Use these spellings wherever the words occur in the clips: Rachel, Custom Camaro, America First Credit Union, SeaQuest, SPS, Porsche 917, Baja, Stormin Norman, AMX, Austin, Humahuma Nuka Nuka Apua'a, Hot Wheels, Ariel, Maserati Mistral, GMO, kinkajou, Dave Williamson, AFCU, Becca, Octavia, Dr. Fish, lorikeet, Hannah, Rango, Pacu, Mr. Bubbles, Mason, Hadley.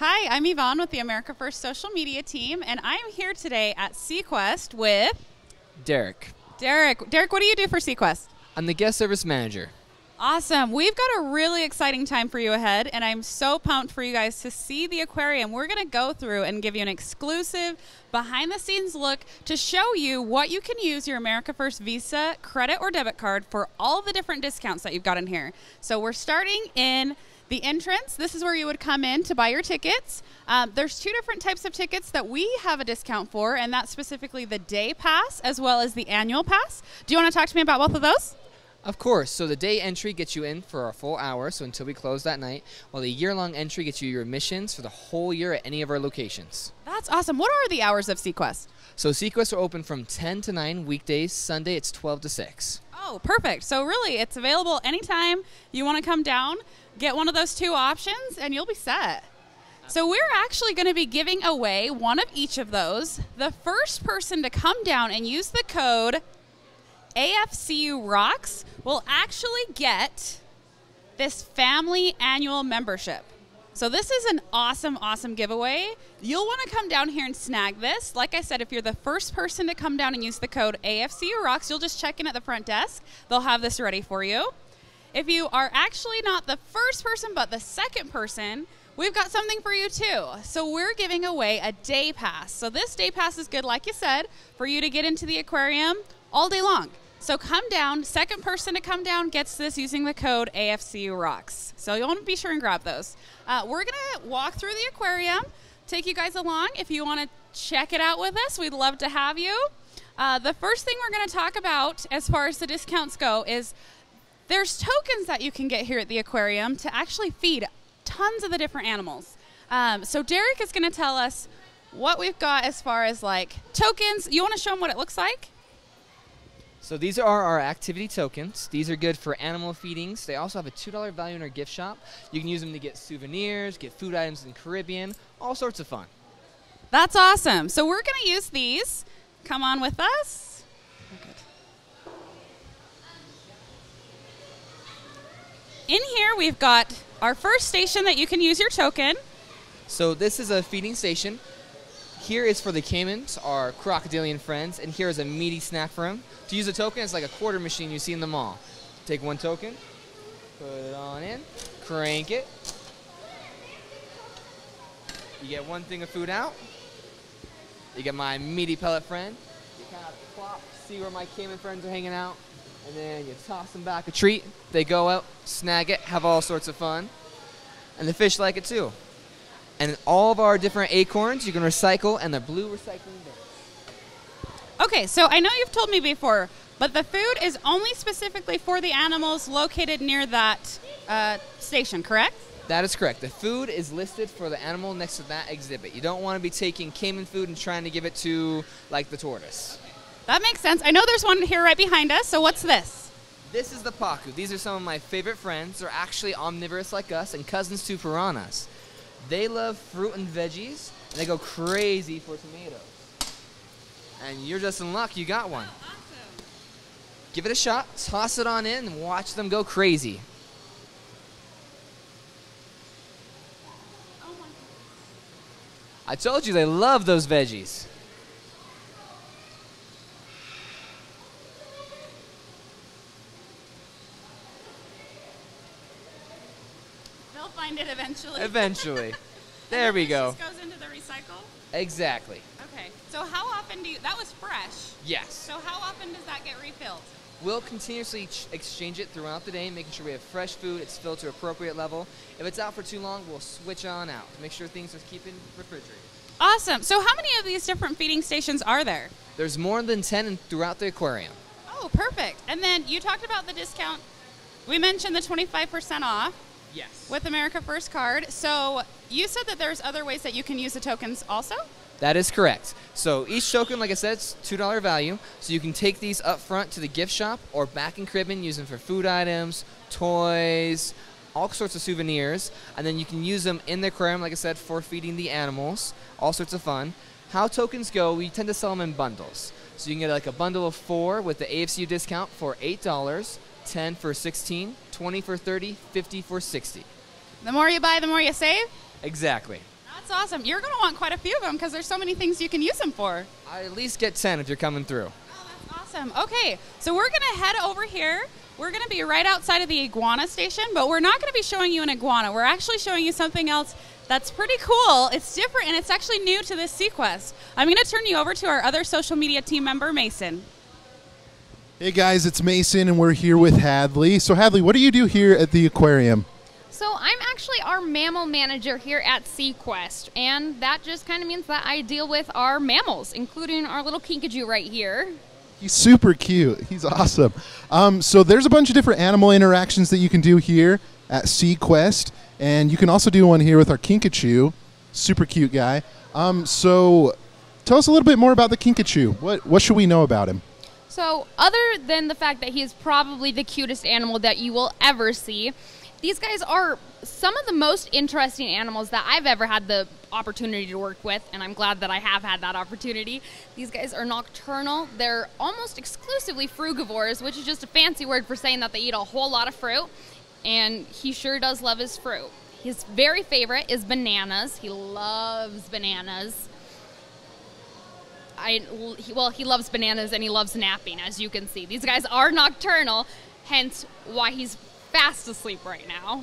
Hi, I'm Yvonne with the America First social media team, and I'm here today at SeaQuest with... Derek. Derek, what do you do for SeaQuest? I'm the guest service manager. Awesome. We've got a really exciting time for you ahead, and I'm so pumped for you guys to see the aquarium. We're going to go through and give you an exclusive behind-the-scenes look to show you what you can use your America First Visa, credit, or debit card for all the different discounts that you've got in here. So we're starting in the entrance. This is where you would come in to buy your tickets. There's two different types of tickets that we have a discount for, and that's specifically the day pass as well as the annual pass. Do you want to talk to me about both of those? Of course. So the day entry gets you in for a full hour, so until we close that night, while the year-long entry gets you your admissions for the whole year at any of our locations. That's awesome. What are the hours of SeaQuest? So SeaQuest are open from 10 to 9 weekdays. Sunday, it's 12 to 6. Oh, perfect. So really, it's available anytime you want to come down, get one of those two options, and you'll be set. So we're actually going to be giving away one of each of those. The first person to come down and use the code AFCU Rocks will actually get this family annual membership. So this is an awesome, awesome giveaway. You'll want to come down here and snag this. Like I said, if you're the first person to come down and use the code AFCU Rocks, you'll just check in at the front desk. They'll have this ready for you. If you are actually not the first person but the second person, we've got something for you too. So we're giving away a day pass. So this day pass is good, like you said, for you to get into the aquarium all day long. So come down, second person to come down gets this using the code AFCU Rocks. So you'll want to be sure and grab those. We're going to walk through the aquarium, take you guys along. If you want to check it out with us, we'd love to have you. The first thing we're going to talk about as far as the discounts go is there's tokens that you can get here at the aquarium to actually feed tons of the different animals. So Derek is going to tell us what we've got as far as like tokens. You want to show them what it looks like? So these are our activity tokens. These are good for animal feedings. They also have a $2 value in our gift shop. You can use them to get souvenirs, get food items in the Caribbean, all sorts of fun. That's awesome. So we're going to use these. Come on with us. In here, we've got our first station that you can use your token. So this is a feeding station. Here is for the caimans, our crocodilian friends, and here is a meaty snack for them. To use a token, it's like a quarter machine you see in the mall. Take one token, put it on in, crank it. You get one thing of food out. You get my meaty pellet friend. You kind of plop, see where my caiman friends are hanging out. And then you toss them back a treat. They go out, snag it, have all sorts of fun. And the fish like it too. And all of our different acorns you can recycle, and the blue recycling bins. Okay, so I know you've told me before, but the food is only specifically for the animals located near that station, correct? That is correct. The food is listed for the animal next to that exhibit. You don't want to be taking caiman food and trying to give it to, like, the tortoise. That makes sense. I know there's one here right behind us, so what's this? This is the Pacu. These are some of my favorite friends. They're actually omnivorous like us and cousins to piranhas. They love fruit and veggies, and they go crazy for tomatoes. And you're just in luck, you got one. Oh, awesome. Give it a shot, toss it on in, and watch them go crazy. Oh my goodness. I told you they love those veggies. It eventually. Eventually. There we go. This goes into the recycle? Exactly. Okay. So how often do you, that was fresh. Yes. So how often does that get refilled? We'll continuously exchange it throughout the day, making sure we have fresh food, it's filled to appropriate level. If it's out for too long, we'll switch on out to make sure things are keeping refrigerated. Awesome. So how many of these different feeding stations are there? There's more than 10 throughout the aquarium. Oh, perfect. And then you talked about the discount. We mentioned the 25% off. Yes. With America First card. So you said that there's other ways that you can use the tokens also? That is correct. So each token, like I said, is $2 value. So you can take these up front to the gift shop or back in Caribbean, use them for food items, toys, all sorts of souvenirs. And then you can use them in the aquarium, like I said, for feeding the animals, all sorts of fun. How tokens go, we tend to sell them in bundles. So you can get like a bundle of 4 with the AFCU discount for $8. 10 for 16, 20 for 30, 50 for 60. The more you buy, the more you save? Exactly. That's awesome. You're going to want quite a few of them because there's so many things you can use them for. I at least get 10 if you're coming through. Oh, that's awesome. Okay, so we're going to head over here. We're going to be right outside of the iguana station, but we're not going to be showing you an iguana. We're actually showing you something else that's pretty cool. It's different, and it's actually new to this SeaQuest. I'm going to turn you over to our other social media team member, Mason. Hey guys, it's Mason, and we're here with Hadley. So Hadley, what do you do here at the aquarium? So I'm actually our mammal manager here at SeaQuest, and that just kind of means that I deal with our mammals, including our little kinkajou right here. He's super cute. He's awesome. So there's a bunch of different animal interactions that you can do here at SeaQuest, and you can also do one here with our kinkajou. Super cute guy. So tell us a little bit more about the kinkajou. What should we know about him? So other than the fact that he is probably the cutest animal that you will ever see, these guys are some of the most interesting animals that I've ever had the opportunity to work with, and I'm glad that I have had that opportunity. These guys are nocturnal. They're almost exclusively frugivores, which is just a fancy word for saying that they eat a whole lot of fruit, and he sure does love his fruit. His very favorite is bananas. He loves bananas. Well, he loves bananas and he loves napping, as you can see. These guys are nocturnal, hence why he's fast asleep right now.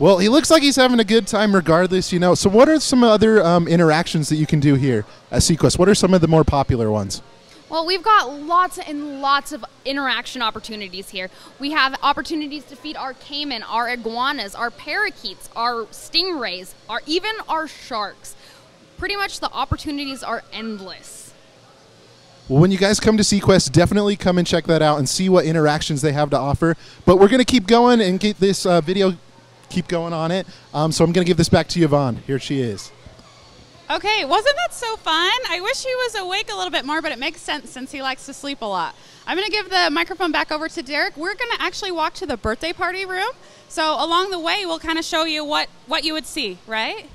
Well, he looks like he's having a good time regardless, you know. So what are some other interactions that you can do here at SeaQuest? What are some of the more popular ones? Well, we've got lots and lots of interaction opportunities here. We have opportunities to feed our caiman, our iguanas, our parakeets, our stingrays, even our sharks. Pretty much the opportunities are endless. Well, when you guys come to SeaQuest, definitely come and check that out and see what interactions they have to offer. But we're going to keep going and get this video keep going on it. So I'm going to give this back to Yvonne. Here she is. Okay, wasn't that so fun? I wish he was awake a little bit more, but it makes sense since he likes to sleep a lot. I'm going to give the microphone back over to Derek. We're going to actually walk to the birthday party room. So along the way, we'll kind of show you what you would see, right?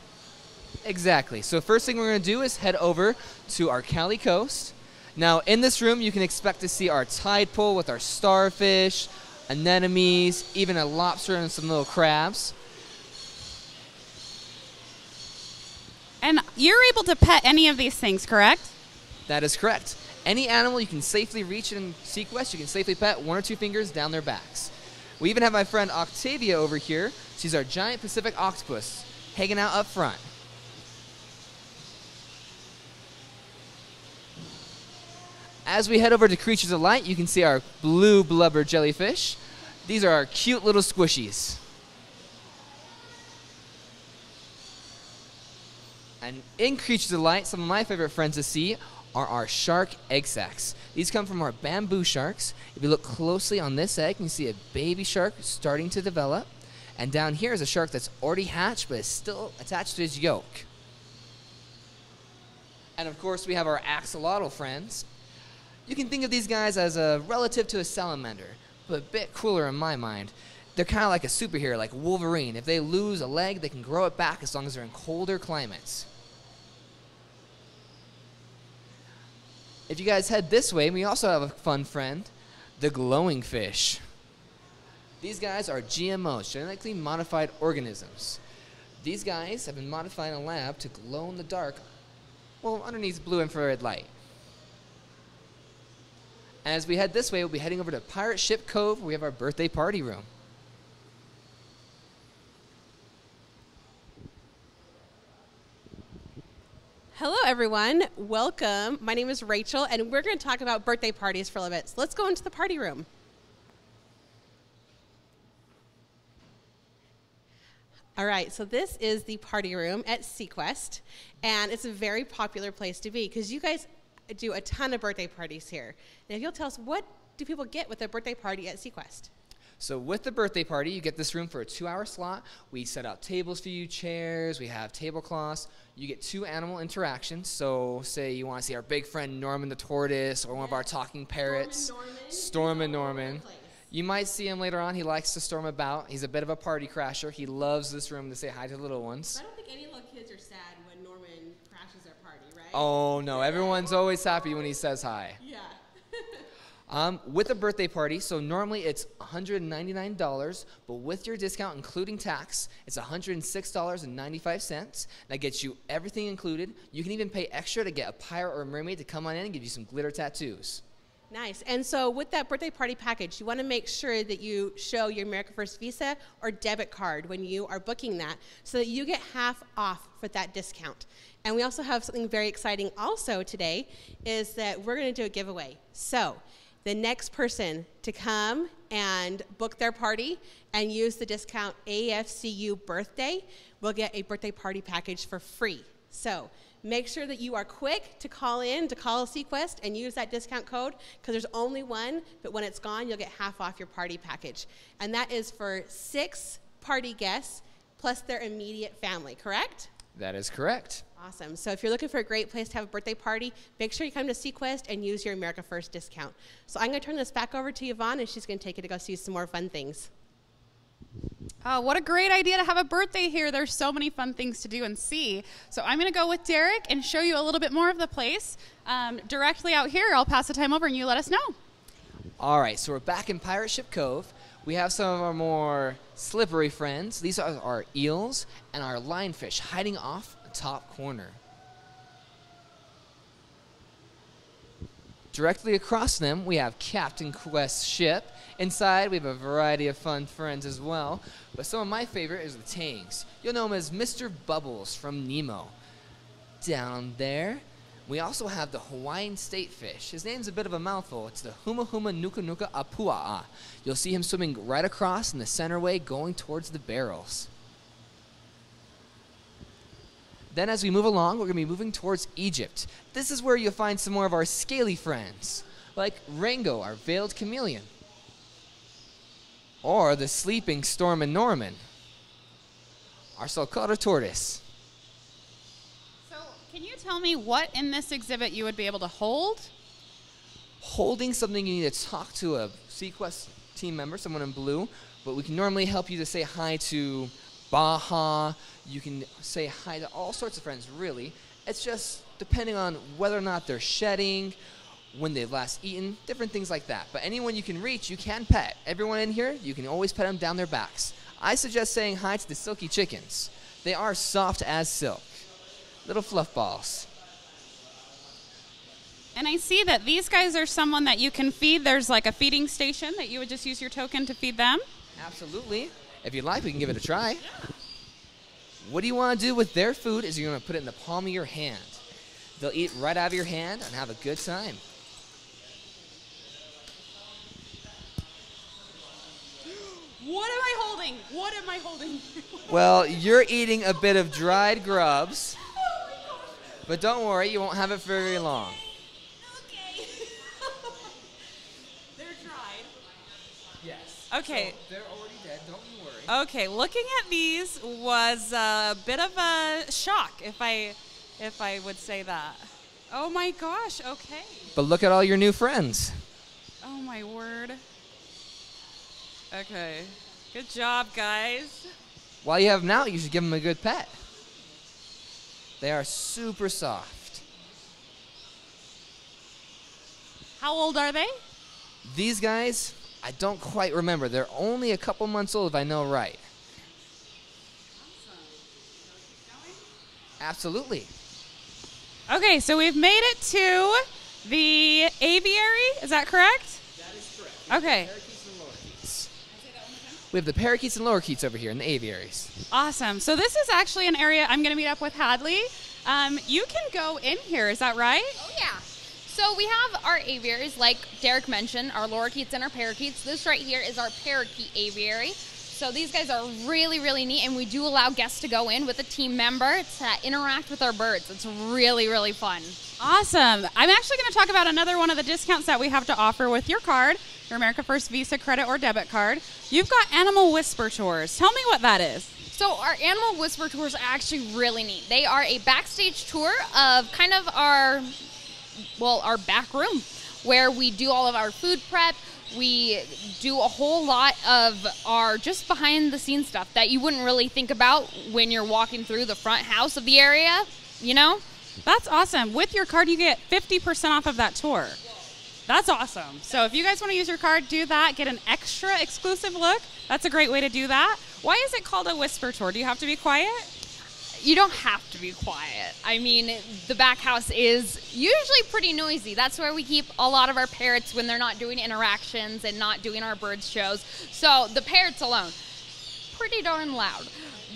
Exactly. So first thing we're going to do is head over to our Cali Coast. Now, in this room, you can expect to see our tide pool with our starfish, anemones, even a lobster and some little crabs. And you're able to pet any of these things, correct? That is correct. Any animal you can safely reach in SeaQuest, you can safely pet one or two fingers down their backs. We even have my friend Octavia over here. She's our giant Pacific octopus hanging out up front. As we head over to Creatures of Light, you can see our blue blubber jellyfish. These are our cute little squishies. And in Creatures of Light, some of my favorite friends to see are our shark egg sacs. These come from our bamboo sharks. If you look closely on this egg, you can see a baby shark starting to develop. And down here is a shark that's already hatched but is still attached to his yolk. And of course, we have our axolotl friends. You can think of these guys as a relative to a salamander, but a bit cooler in my mind. They're kind of like a superhero, like Wolverine. If they lose a leg, they can grow it back as long as they're in colder climates. If you guys head this way, we also have a fun friend, the glowing fish. These guys are GMOs, genetically modified organisms. These guys have been modified in a lab to glow in the dark, well, underneath blue infrared light. As we head this way, we'll be heading over to Pirate Ship Cove, where we have our birthday party room. Hello, everyone. Welcome. My name is Rachel, and we're going to talk about birthday parties for a little bit. So let's go into the party room. All right, so this is the party room at SeaQuest, and it's a very popular place to be because you guys do a ton of birthday parties here. And if you'll tell us, what do people get with a birthday party at SeaQuest? So with the birthday party, you get this room for a 2-hour slot. We set out tables for you, chairs, we have tablecloths. You get 2 animal interactions. So say you want to see our big friend Norman the tortoise or one of our talking parrots, Stormin Norman. You might see him later on. He likes to storm about. He's a bit of a party crasher. He loves this room to say hi to the little ones. I don't think any little kids are sad when Norman crashes their party, right? Oh, no. Everyone's always happy when he says hi. Yeah. With a birthday party, so normally it's $199, but with your discount, including tax, it's $106.95. That gets you everything included. You can even pay extra to get a pirate or a mermaid to come on in and give you some glitter tattoos. Nice. And so with that birthday party package, you want to make sure that you show your America First Visa or debit card when you are booking that so that you get half off for that discount. And we also have something very exciting also today is that we're going to do a giveaway. So the next person to come and book their party and use the discount AFCU birthday will get a birthday party package for free. So make sure that you are quick to call in, to call SeaQuest and use that discount code because there's only one, but when it's gone, you'll get half off your party package. And that is for 6 party guests plus their immediate family, correct? That is correct. Awesome. So if you're looking for a great place to have a birthday party, make sure you come to SeaQuest and use your America First discount. So I'm going to turn this back over to Yvonne, and she's going to take it to go see some more fun things. What a great idea to have a birthday here. There's so many fun things to do and see. So I'm going to go with Derek and show you a little bit more of the place. Directly out here, I'll pass the time over and you let us know. All right, so we're back in Pirate Ship Cove. We have some of our more slippery friends. These are our eels and our lionfish hiding off the top corner. Directly across them, we have Captain Quest's ship. Inside, we have a variety of fun friends as well. But some of my favorite is the tangs. You'll know him as Mr. Bubbles from Nemo. Down there, we also have the Hawaiian state fish. His name's a bit of a mouthful. It's the Humahuma Nuka Nuka Apua'a. You'll see him swimming right across in the center way going towards the barrels. Then as we move along, we're going to be moving towards Egypt. This is where you'll find some more of our scaly friends, like Rango, our veiled chameleon, or the sleeping Stormin Norman, our saltwater tortoise. So can you tell me what in this exhibit you would be able to hold? Holding something, you need to talk to a SeaQuest team member, someone in blue, but we can normally help you to say hi to Baja. You can say hi to all sorts of friends, really. It's just depending on whether or not they're shedding, when they've last eaten, different things like that. But anyone you can reach, you can pet. Everyone in here, you can always pet them down their backs. I suggest saying hi to the silky chickens. They are soft as silk. Little fluff balls. And I see that these guys are someone that you can feed. There's like a feeding station that you would just use your token to feed them. Absolutely. If you'd like, we can give it a try. Yeah. What do you want to do with their food is you're going to put it in the palm of your hand. They'll eat right out of your hand and have a good time. What am I holding? What am I holding? Well, you're eating a bit of dried grubs. Oh my gosh. But don't worry, you won't have it for very long. Okay. They're dried. Yes. Okay. So they're already dead. Don't you worry. Okay, looking at these was a bit of a shock, if I would say that. Oh my gosh, okay. But look at all your new friends. Oh my word. Okay. Good job, guys. While you have them out, you should give them a good pet. They are super soft. How old are they? These guys, I don't quite remember. They're only a couple months old, if I know right. Awesome. Can I keep going? Absolutely. Okay, so we've made it to the aviary. Is that correct? That is correct. Okay. We have the parakeets and lorikeets over here in the aviaries. Awesome. So this is actually an area I'm going to meet up with Hadley. You can go in here. Is that right? Oh, yeah. So we have our aviaries, like Derek mentioned, our lorikeets and our parakeets. This right here is our parakeet aviary. So these guys are really, really neat, and we do allow guests to go in with a team member to interact with our birds. It's really, really fun. Awesome. I'm actually going to talk about another one of the discounts that we have to offer with your card, your America First Visa, credit, or debit card. You've got animal whisper tours. Tell me what that is. So our animal whisper tours are actually really neat. They are a backstage tour of kind of our, well, our back room where we do all of our food prep. We do a whole lot of our just behind the scenes stuff that you wouldn't really think about when you're walking through the front house of the area, you know? That's awesome. With your card, you get 50% off of that tour. That's awesome. So if you guys want to use your card, do that. Get an extra exclusive look. That's a great way to do that. Why is it called a whisper tour? Do you have to be quiet? You don't have to be quiet. I mean, the back house is usually pretty noisy. That's where we keep a lot of our parrots when they're not doing interactions and not doing our bird shows. So the parrots alone, pretty darn loud.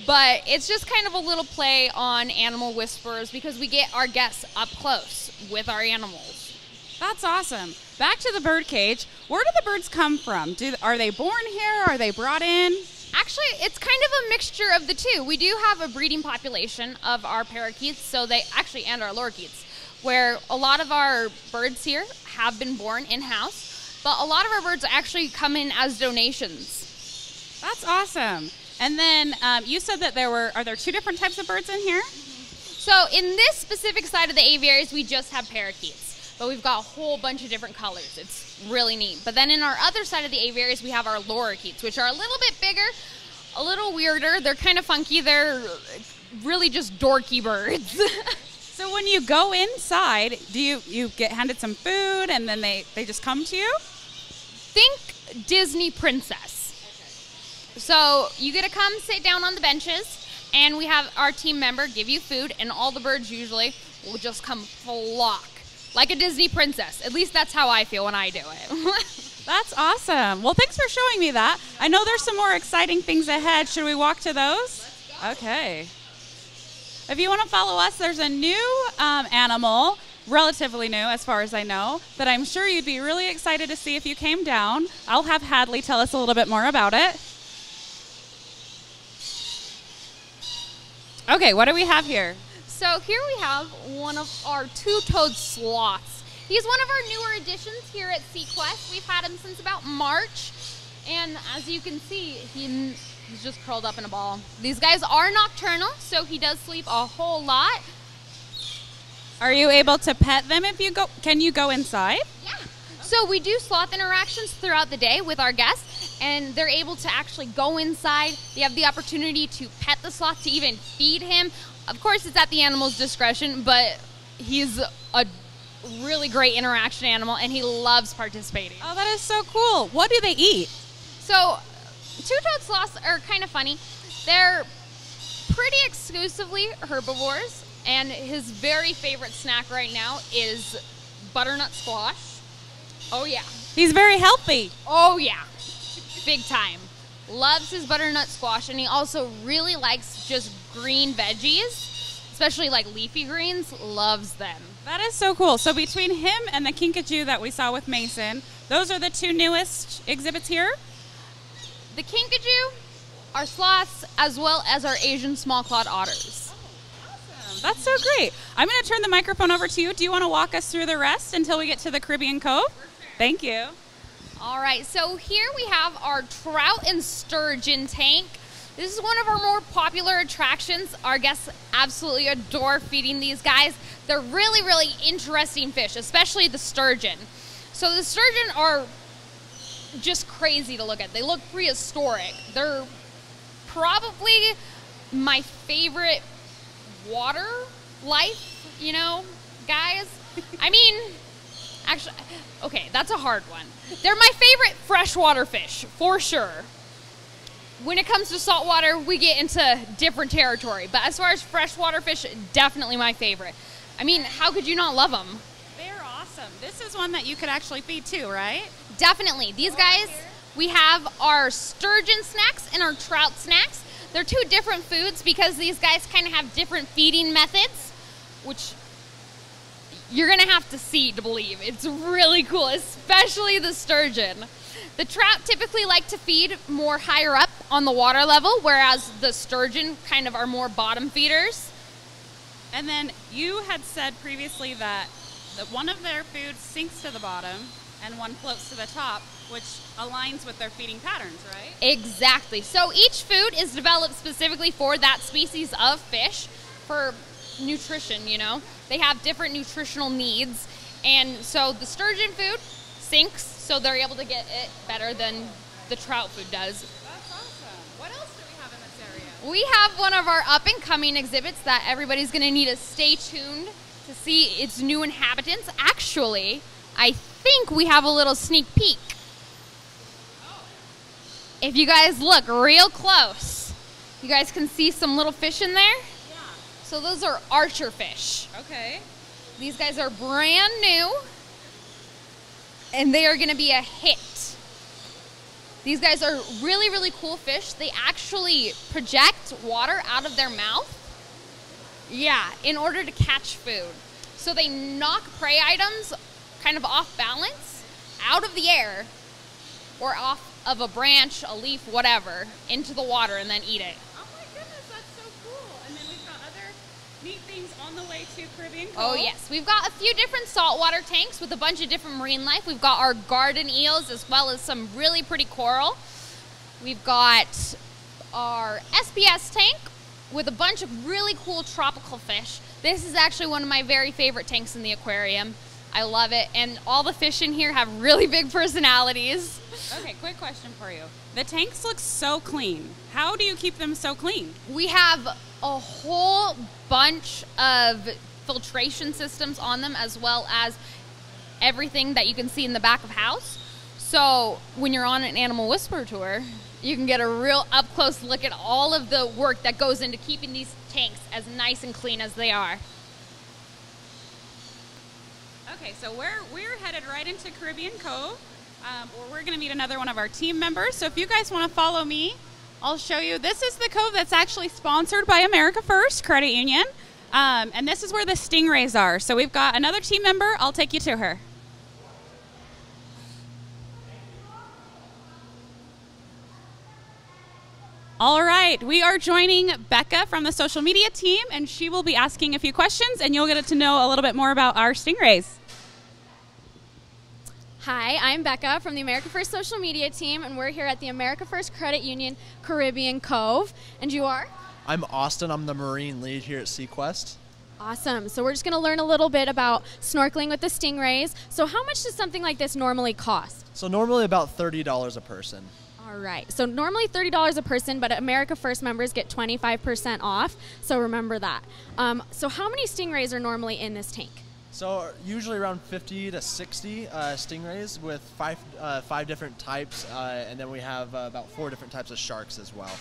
But it's just kind of a little play on animal whispers because we get our guests up close with our animals. That's awesome. Back to the bird cage. Where do the birds come from? Are they born here? Are they brought in? Actually, it's kind of a mixture of the two. We do have a breeding population of our parakeets, so they actually, and our lorikeets, where a lot of our birds here have been born in-house, but a lot of our birds actually come in as donations. That's awesome. And then you said that are there two different types of birds in here? So in this specific side of the aviaries, we just have parakeets, but we've got a whole bunch of different colors. It's really neat. But then in our other side of the aviaries, we have our lorikeets, which are a little bit bigger, a little weirder. They're kind of funky. They're really just dorky birds. So when you go inside, do you get handed some food and then they just come to you? Think Disney princess. So you get to come sit down on the benches, and we have our team member give you food, and all the birds usually will just come flock, like a Disney princess. At least that's how I feel when I do it. That's awesome. Well, thanks for showing me that. I know there's some more exciting things ahead. Should we walk to those? Okay. If you want to follow us, there's a new animal, relatively new as far as I know, that I'm sure you'd be really excited to see if you came down. I'll have Hadley tell us a little bit more about it. Okay, what do we have here? So here we have one of our two-toed sloths. He's one of our newer additions here at SeaQuest. We've had him since about March, and as you can see, he's just curled up in a ball. These guys are nocturnal, so he does sleep a whole lot. Are you able to pet them if you go? Can you go inside? Yeah. So we do sloth interactions throughout the day with our guests, and they're able to actually go inside. They have the opportunity to pet the sloth, to even feed him. Of course, it's at the animal's discretion, but he's a really great interaction animal, and he loves participating. Oh, that is so cool. What do they eat? So two-toed sloths are kind of funny. They're pretty exclusively herbivores, and his very favorite snack right now is butternut squash. Oh, yeah. He's very healthy. Oh, yeah. Big time. Loves his butternut squash, and he also really likes just green veggies, especially like leafy greens. Loves them. That is so cool. So between him and the kinkajou that we saw with Mason, those are the two newest exhibits here? The kinkajou, our sloths, as well as our Asian small-clawed otters. That's so great. I'm going to turn the microphone over to you. Do you want to walk us through the rest until we get to the Caribbean Cove? Thank you. All right, so here we have our trout and sturgeon tank. This is one of our more popular attractions. Our guests absolutely adore feeding these guys. They're really, really interesting fish, especially the sturgeon. So the sturgeon are just crazy to look at. They look prehistoric. They're probably my favorite water life, you know, guys. I mean, actually, okay, that's a hard one. They're my favorite freshwater fish, for sure. When it comes to saltwater, we get into different territory, but as far as freshwater fish, definitely my favorite. I mean, how could you not love them? They're awesome. This is one that you could actually feed too, right? Definitely. These guys, we have our sturgeon snacks and our trout snacks. They're two different foods because these guys kind of have different feeding methods, which you're going to have to see to believe. It's really cool, especially the sturgeon. The trout typically like to feed more higher up on the water level, whereas the sturgeon kind of are more bottom feeders. And then you had said previously that one of their food sinks to the bottom and one floats to the top, which aligns with their feeding patterns, right? Exactly. So each food is developed specifically for that species of fish for nutrition, you know. They have different nutritional needs. And so the sturgeon food sinks, so they're able to get it better than the trout food does. That's awesome. What else do we have in this area? We have one of our up-and-coming exhibits that everybody's going to need to stay tuned to see its new inhabitants. Actually, I think we have a little sneak peek. If you guys look real close, you guys can see some little fish in there? Yeah. So those are archer fish. Okay. These guys are brand new, and they are gonna be a hit. These guys are really, really cool fish. They actually project water out of their mouth. Yeah, in order to catch food. So they knock prey items kind of off balance, out of the air, or off of a branch, a leaf, whatever, into the water and then eat it. Oh my goodness, that's so cool. And then we've got other neat things on the way to Caribbean Cove. Oh yes, we've got a few different saltwater tanks with a bunch of different marine life. We've got our garden eels as well as some really pretty coral. We've got our SPS tank with a bunch of really cool tropical fish. This is actually one of my very favorite tanks in the aquarium. I love it, and all the fish in here have really big personalities. Okay, quick question for you. The tanks look so clean. How do you keep them so clean? We have a whole bunch of filtration systems on them, as well as everything that you can see in the back of house. So when you're on an Animal Whisperer tour, you can get a real up-close look at all of the work that goes into keeping these tanks as nice and clean as they are. Okay, so we're headed right into Caribbean Cove, where we're gonna meet another one of our team members. So if you guys wanna follow me, I'll show you. This is the cove that's actually sponsored by America First Credit Union, and this is where the stingrays are. So we've got another team member. I'll take you to her. All right, we are joining Becca from the social media team, and she will be asking a few questions, and you'll get to know a little bit more about our stingrays. Hi, I'm Becca from the America First Social Media Team, and we're here at the America First Credit Union Caribbean Cove. And you are? I'm Austin. I'm the Marine Lead here at SeaQuest. Awesome. So we're just going to learn a little bit about snorkeling with the stingrays. So how much does something like this normally cost? So normally about $30 a person. All right. So normally $30 a person, but America First members get 25% off. So remember that. So how many stingrays are normally in this tank? So usually around 50 to 60 stingrays with five different types, and then we have about 4 different types of sharks as well.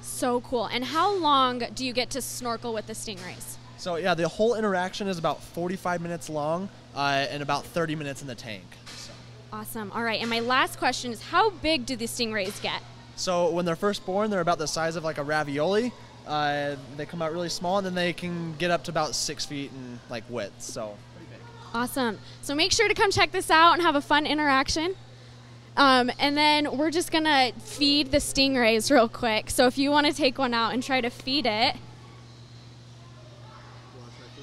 So cool. And how long do you get to snorkel with the stingrays? So yeah, the whole interaction is about 45 minutes long and about 30 minutes in the tank. So. Awesome. All right, and my last question is, how big do the stingrays get? So when they're first born, they're about the size of like a ravioli. They come out really small, and then they can get up to about 6 feet in like width. So. Awesome. So make sure to come check this out and have a fun interaction. And then we're just going to feed the stingrays real quick. So if you want to take one out and try to feed it.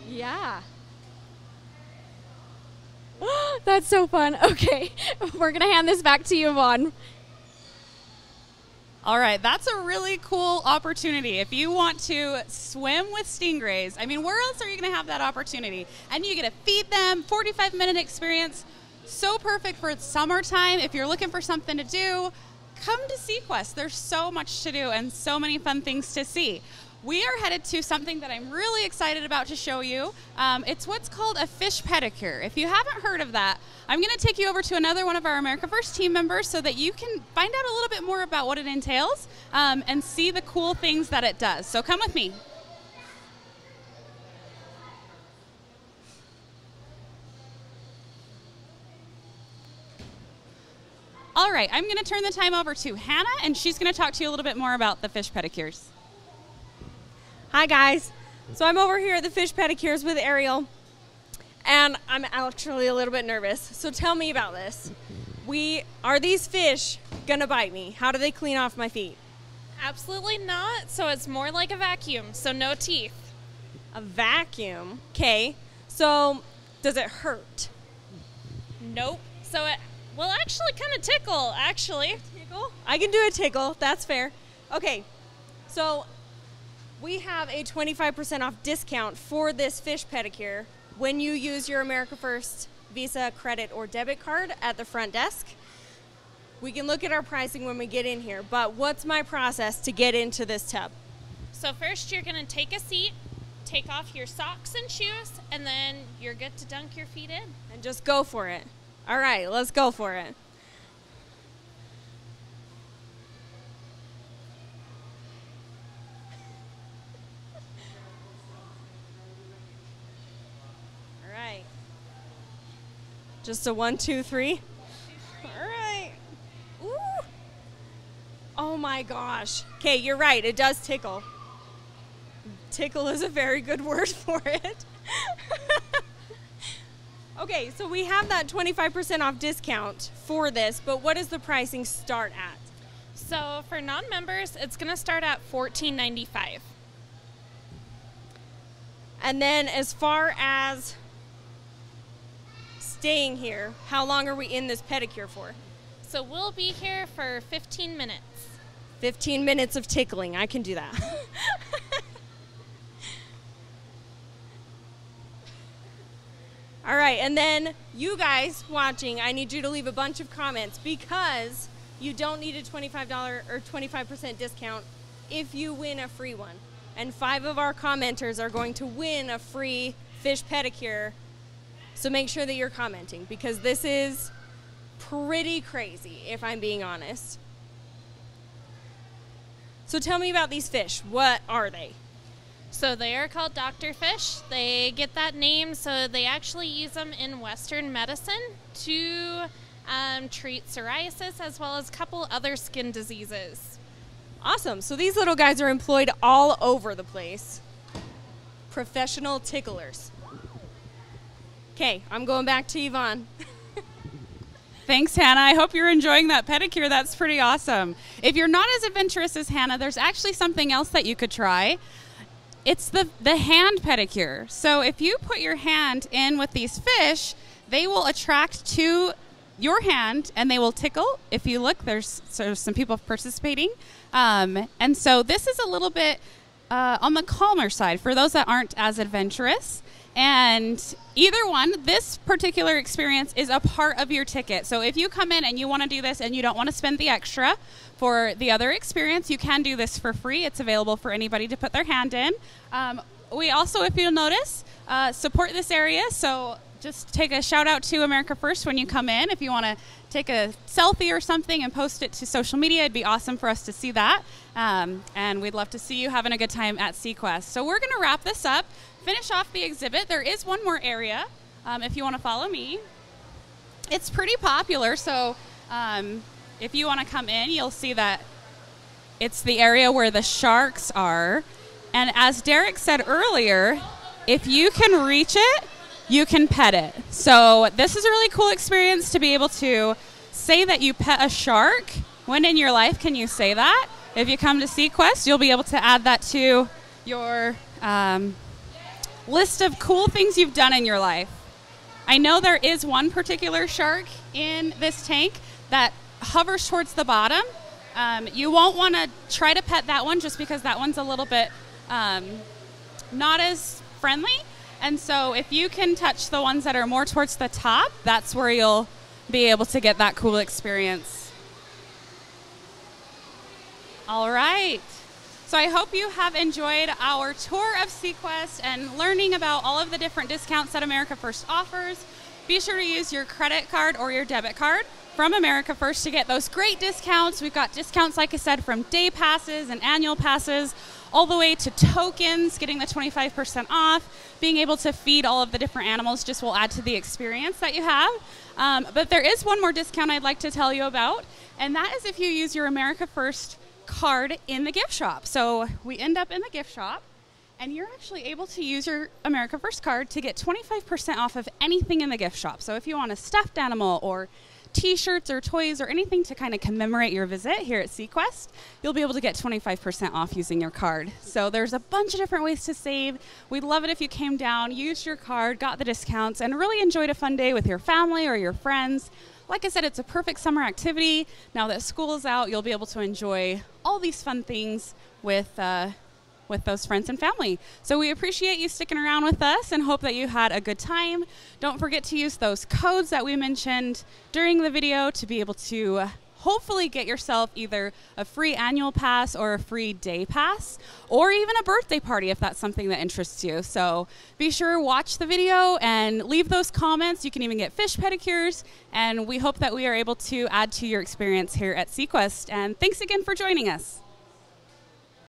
Yeah. That's so fun. Okay. We're going to hand this back to you, Yvonne. All right, that's a really cool opportunity. If you want to swim with stingrays, I mean, where else are you going to have that opportunity? And you get to feed them, 45-minute experience. So perfect for summertime. If you're looking for something to do, come to SeaQuest. There's so much to do and so many fun things to see. We are headed to something that I'm really excited about to show you. It's what's called a fish pedicure. If you haven't heard of that, I'm going to take you over to another one of our America First team members so that you can find out a little bit more about what it entails and see the cool things that it does. So come with me. All right, I'm going to turn the time over to Hannah, and she's going to talk to you a little bit more about the fish pedicures. Hi guys, so I'm over here at the fish pedicures with Ariel, and I'm actually a little bit nervous, so tell me about this. Are these fish gonna bite me? How do they clean off my feet? Absolutely not, so it's more like a vacuum, so no teeth. A vacuum? Okay, so does it hurt? Nope, so it will actually kind of tickle, actually. Tickle? I can do a tickle, that's fair. Okay, so we have a 25% off discount for this fish pedicure when you use your America First Visa, credit, or debit card at the front desk. We can look at our pricing when we get in here, but what's my process to get into this tub? So first you're gonna take a seat, take off your socks and shoes, and then you're good to dunk your feet in. And just go for it. All right, let's go for it. All right. Just a 1, 2, 3. All right. Ooh. Oh my gosh. Okay, you're right. It does tickle. Tickle is a very good word for it. Okay, so we have that 25% off discount for this, but what does the pricing start at? So for non-members, it's going to start at $14.95. And then as far as staying here, how long are we in this pedicure for? So we'll be here for 15 minutes. 15 minutes of tickling. I can do that. All right, and then you guys watching, I need you to leave a bunch of comments because you don't need a $25 or 25% discount if you win a free one. And 5 of our commenters are going to win a free fish pedicure. So make sure that you're commenting because this is pretty crazy, if I'm being honest. So tell me about these fish. What are they? So they are called Dr. Fish. They get that name, so they actually use them in Western medicine to treat psoriasis as well as a couple other skin diseases. Awesome, so these little guys are employed all over the place. Professional ticklers. Okay, I'm going back to Yvonne. Thanks, Hannah. I hope you're enjoying that pedicure. That's pretty awesome. If you're not as adventurous as Hannah, there's actually something else that you could try. It's the hand pedicure. So if you put your hand in with these fish, they will attract to your hand and they will tickle. If you look, there's some people participating. And so this is a little bit on the calmer side for those that aren't as adventurous. And either one, this particular experience is a part of your ticket. So if you come in and you want to do this and you don't want to spend the extra for the other experience, you can do this for free. It's available for anybody to put their hand in. We also, if you'll notice, support this area. So just take a shout out to America First when you come in. If you want to take a selfie or something and post it to social media, it'd be awesome for us to see that. And we'd love to see you having a good time at SeaQuest. So we're going to wrap this up. Finish off the exhibit. There is one more area if you want to follow me. It's pretty popular, so if you want to come in, you'll see that it's the area where the sharks are. And as Derek said earlier, if you can reach it, you can pet it. So this is a really cool experience to be able to say that you pet a shark. When in your life can you say that? If you come to SeaQuest, you'll be able to add that to your list of cool things you've done in your life. I know there is one particular shark in this tank that hovers towards the bottom. You won't want to try to pet that one just because that one's a little bit not as friendly. And so if you can touch the ones that are more towards the top, that's where you'll be able to get that cool experience. All right. So I hope you have enjoyed our tour of SeaQuest and learning about all of the different discounts that America First offers. Be sure to use your credit card or your debit card from America First to get those great discounts. We've got discounts, like I said, from day passes and annual passes, all the way to tokens, getting the 25% off, being able to feed all of the different animals just will add to the experience that you have. But there is one more discount I'd like to tell you about, and that is if you use your America First card in the gift shop. So we end up in the gift shop and you're actually able to use your America First card to get 25% off of anything in the gift shop. So if you want a stuffed animal or t-shirts or toys or anything to kind of commemorate your visit here at SeaQuest, you'll be able to get 25% off using your card. So there's a bunch of different ways to save. We'd love it if you came down, used your card, got the discounts, and really enjoyed a fun day with your family or your friends. Like I said, it's a perfect summer activity. Now that school's out, you'll be able to enjoy all these fun things with those friends and family. So we appreciate you sticking around with us and hope that you had a good time. Don't forget to use those codes that we mentioned during the video to be able to hopefully get yourself either a free annual pass or a free day pass, or even a birthday party if that's something that interests you. So be sure to watch the video and leave those comments. You can even get fish pedicures, and we hope that we are able to add to your experience here at SeaQuest. And thanks again for joining us.